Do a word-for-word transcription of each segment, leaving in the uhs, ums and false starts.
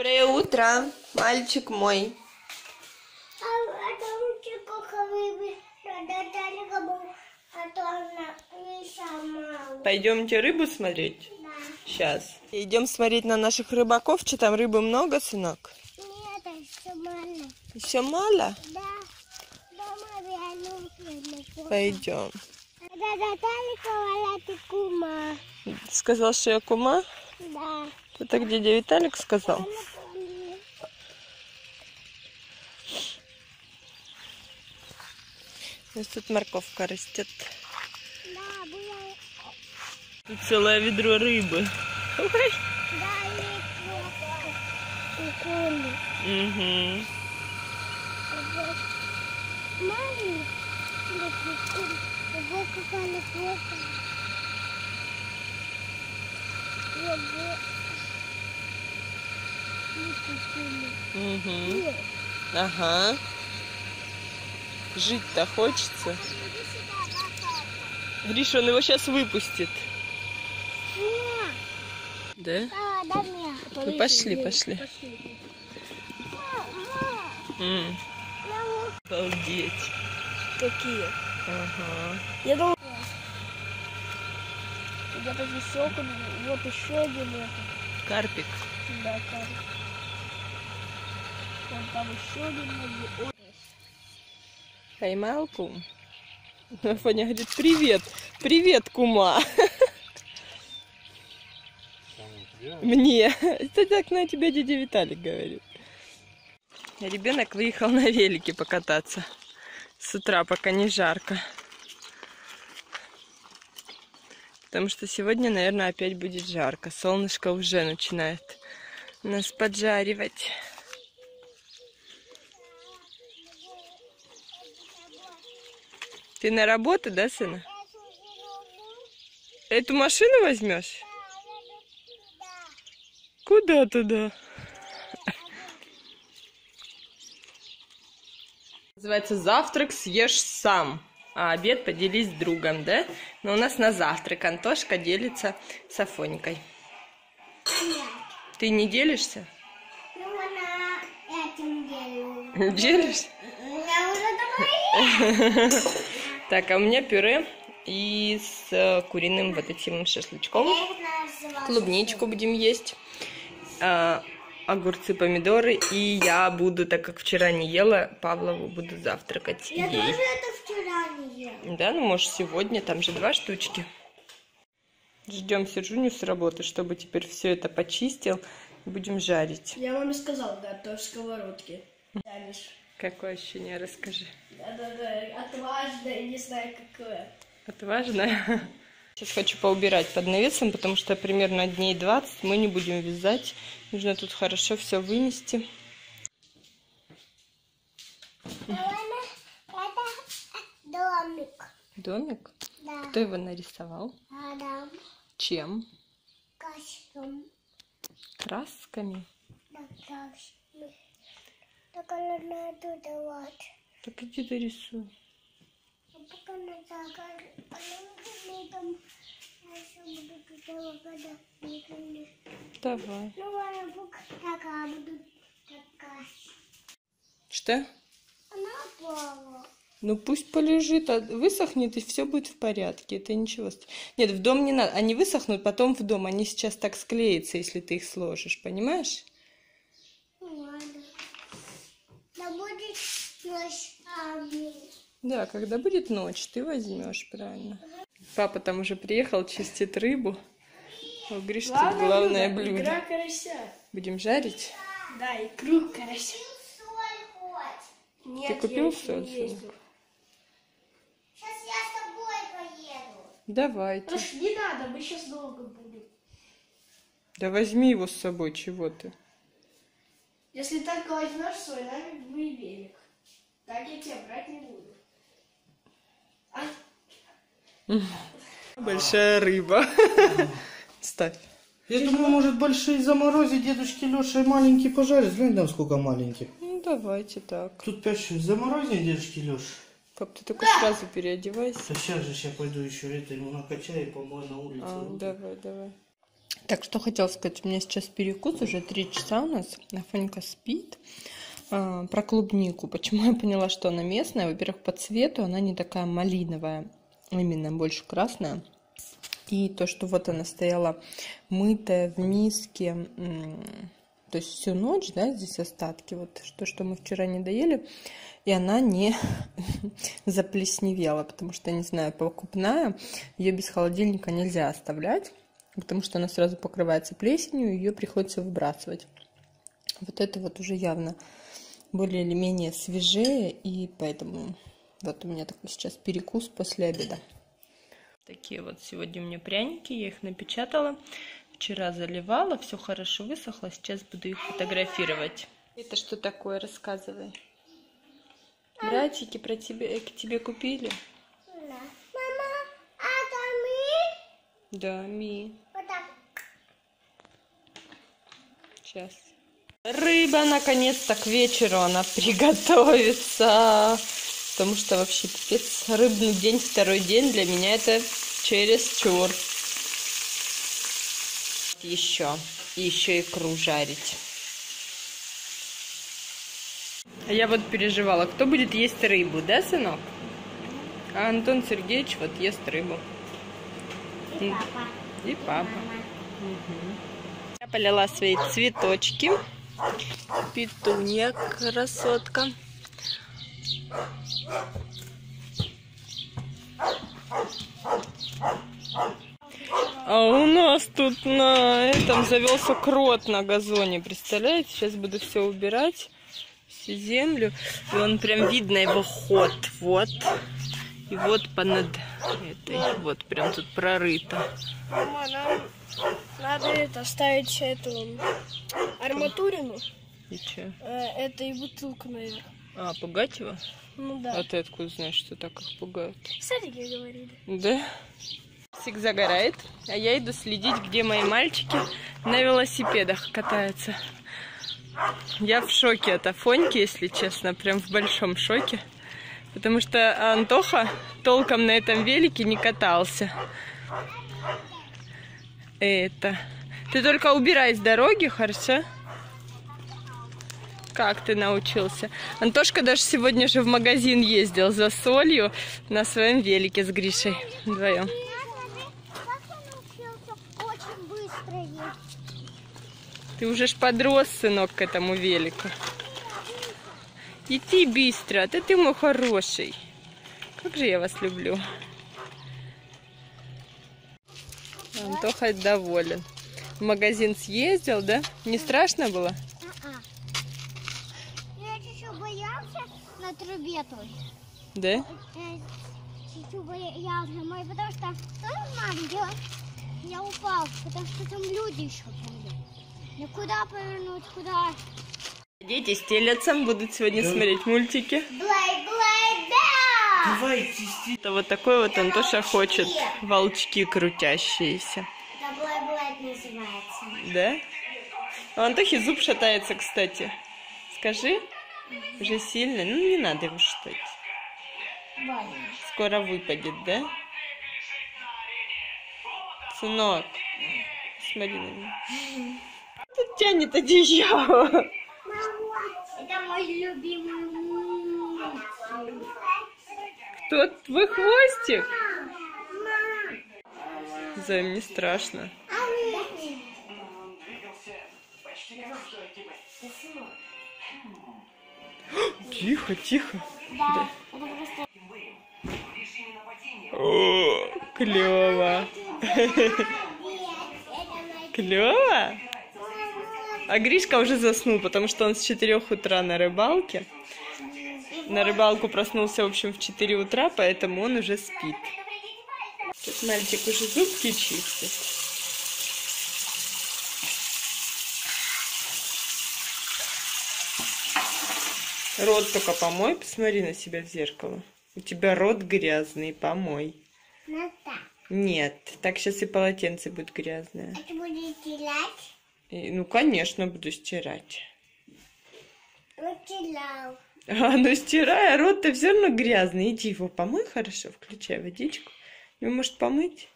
Доброе утро, мальчик мой. Пойдемте рыбу смотреть? Да. Сейчас. Идем смотреть на наших рыбаков. Че там, рыбы много, сынок? Нет, еще мало. Еще мало? Да. Пойдем. Сказал, что я кума? Да. Это где, где Виталик сказал? У нас тут морковка растет. Да, было... Тут целое ведро рыбы. Да, угу. Угу. Ага. Жить-то хочется. Гриша, он его сейчас выпустит. Да? Ну, пошли, пошли. М-м. Обалдеть. Какие? Ага. Я думаю... Где-то здесь окна, вот еще один этот. Карпик. Да, карпик. Вон там еще один. Поймал, кум? Афоня говорит, привет, привет, кума. Мне. Это так на тебя дядя Виталик говорит. Ребенок выехал на велике покататься. С утра, пока не жарко. Потому что сегодня, наверное, опять будет жарко. Солнышко уже начинает нас поджаривать. Ты на работу, да, сына? Эту машину возьмешь? Куда туда? Называется «Завтрак съешь сам», а обед поделись с другом, да? Но у нас на завтрак Антошка делится с Афонькой. Нет. Ты не делишься? Ну, она этим делю. Делишься? Я уже давай. Так, а у меня пюре и с куриным вот этим шашлычком. Клубничку будем есть. Огурцы, помидоры, и я буду, так как вчера не ела, Павлову буду завтракать. Я ей. Тоже это вчера не ела. Да, ну может сегодня, там же два штучки. Ждем Сержуню с работы, чтобы теперь все это почистил, и будем жарить. Я маме сказала, готовь сковородки. Какое ощущение, расскажи. Да-да-да, отважное, не знаю какое. Отважное? Сейчас хочу поубирать под навесом, потому что примерно дней двадцать мы не будем вязать. Нужно тут хорошо все вынести. Домик. Домик? Да. Кто его нарисовал? Адам. Чем? Красками. Красками? Да, красками. Так она туда вот. Так иди дорисуй. Давай. Что? Ну пусть полежит, а высохнет, и все будет в порядке. Это ничего. Нет, в дом не надо. Они высохнут, потом в дом. Они сейчас так склеятся, если ты их сложишь, понимаешь? Да будет ночь. Да, когда будет ночь, ты возьмешь, правильно. Папа там уже приехал, чистит рыбу. У Гриши главное, тут главное блюдо. блюдо. Икра карася. Будем жарить? Да, икру карася. Ты купил соль? Нет, ты купил соль? Сейчас я с тобой поеду. Давайте. Слушай, не надо, мы сейчас долго будем. Да возьми его с собой, чего ты. Если только возьмешь соль, нами будет велик. Так я тебя брать не буду. Большая рыба. Ставь. Я думаю, может, большие заморозить, дедушки Леша и маленькие пожарить. Глянь, там сколько маленьких. Ну, давайте так. Тут пять штук. Заморози, дедушки Леша. Пап, ты такой сразу переодевайся. Да сейчас же, сейчас пойду еще это ему накачаю и помою на улице. А, давай, давай. Так, что хотела сказать, у меня сейчас перекус, уже три часа у нас, Афонька спит. А, про клубнику, почему я поняла, что она местная? Во-первых, по цвету она не такая малиновая, именно больше красная. И то, что вот она стояла мытая в миске, то есть всю ночь, да, здесь остатки, вот то, что мы вчера не доели, и она не заплесневела, потому что, не знаю, покупная, ее без холодильника нельзя оставлять, потому что она сразу покрывается плесенью, и ее приходится выбрасывать. Вот это вот уже явно более или менее свежее, и поэтому вот у меня такой сейчас перекус после обеда. Такие вот сегодня у меня пряники, я их напечатала. Вчера заливала, все хорошо высохло, сейчас буду их фотографировать. Это что такое? Рассказывай. Братики про тебе, к тебе купили? Да. Мама, а это ми? Да, ми. Вот так. Сейчас. Рыба наконец-то к вечеру она приготовится. Потому что вообще пипец, рыбный день, второй день для меня это чересчур. Еще и еще икру жарить. Я вот переживала, кто будет есть рыбу, да, сынок? А Антон Сергеевич вот ест рыбу. И папа. И папа. И угу. Я полила свои цветочки. Петунья красотка. А у нас тут на этом завелся крот на газоне, представляете? Сейчас буду все убирать, всю землю. И он прям видно его ход, вот. И вот понад этой, вот прям тут прорыто. Мама, нам надо это, ставить эту арматурину. И че? Это и бутылка, наверное. А, пугать его? Ну да. А ты откуда знаешь, что так их пугают? В садике говорили. Да? Сик загорает, а я иду следить, где мои мальчики на велосипедах катаются. Я в шоке от Афоньки, если честно, прям в большом шоке. Потому что Антоха толком на этом велике не катался. Это. Ты только убирай с дороги, хорошо? Как ты научился? Антошка даже сегодня же в магазин ездил за солью на своем велике с Гришей вдвоем. Ты уже ж подрос, сынок, к этому велику. Иди быстро, да ты мой хороший. Как же я вас люблю. Антоха доволен. В магазин съездил, да? Не страшно было? Я чуть-чуть боялся на трубе той. Да? Чуть-чуть боялся, потому что мама, я упал, потому что там люди еще были. Куда повернуть, куда? Дети стелятся, будут сегодня да. Смотреть мультики. Давай, это вот такой вот это Антоша волчки. Хочет. Волчки крутящиеся. Это блай-блай называется. Да? У Антохи зуб шатается, кстати. Скажи, уже сильно. Ну, не надо его шатать. Больно. Скоро выпадет, да? Сынок, смотри на меня. Тут тянет одеяло. Это мой любимый мультик. Кто твой хвостик? Займ, не страшно. Тихо, тихо. Да. О, клево. Клево? А Гришка уже заснул, потому что он с четырёх утра на рыбалке. На рыбалку проснулся, в общем, в четыре утра, поэтому он уже спит. Тут мальчик уже зубки чистит. Рот только помой, посмотри на себя в зеркало. У тебя рот грязный, помой. Нет, так сейчас и полотенце будет грязное. А ты будешь стирать? И, ну, конечно, буду стирать. Ну, стирал. А, ну, стирай, а рот-то все равно грязный. Иди его помой хорошо, включай водичку. Ну, может, помыть?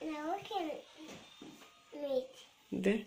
Науки. Да?